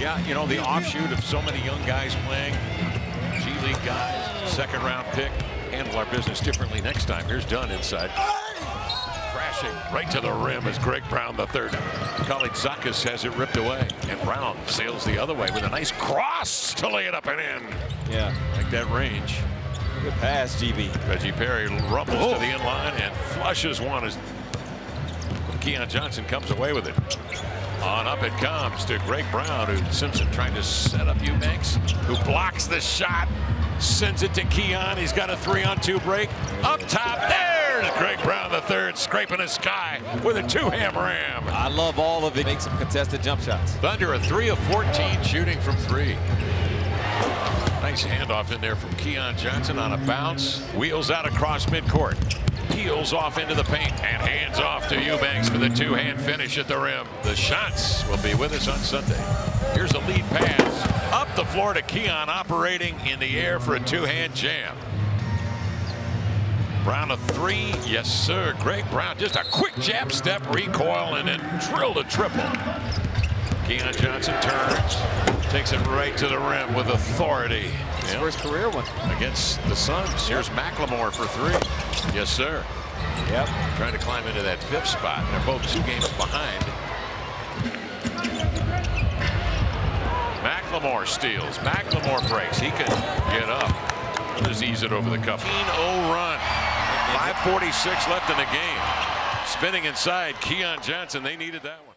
Yeah, you know, the offshoot of so many young guys playing, G League guys, second round pick. Handle our business differently next time. Here's Dunn inside. Crashing right to the rim as Greg Brown the third. College Zakis has it ripped away, and Brown sails the other way with a nice cross to lay it up and in. Yeah, like that range. Good pass, GB. Reggie Perry rumbles to the in line and flushes one as Keon Johnson comes away with it. On up it comes to Greg Brown, who Simpson trying to set up Eubanks, who blocks the shot, sends it to Keon. He's got a 3-on-2 break. Up top, there's Greg Brown the third, scraping the sky with a two-hand ram. I love all of it. Makes some contested jump shots. Thunder, a 3 of 14 shooting from 3. Nice handoff in there from Keon Johnson on a bounce. Wheels out across midcourt. Heels off into the paint and hands off to Eubanks for the two-hand finish at the rim. The shots will be with us on Sunday. Here's a lead pass up the floor to Keon, operating in the air for a two-hand jam. Brown a 3, yes sir. Greg Brown, just a quick jab step, recoil, and then drilled a triple. Keon Johnson turns, takes it right to the rim with authority. His first career one. Against the Suns. Here's McLemore for 3. Yes, sir. Yep. Trying to climb into that 5th spot. They're both 2 games behind. McLemore steals. McLemore breaks. He can get up. He'll just ease it over the cup. 15-0 run. 5:46 left in the game. Spinning inside, Keon Johnson. They needed that one.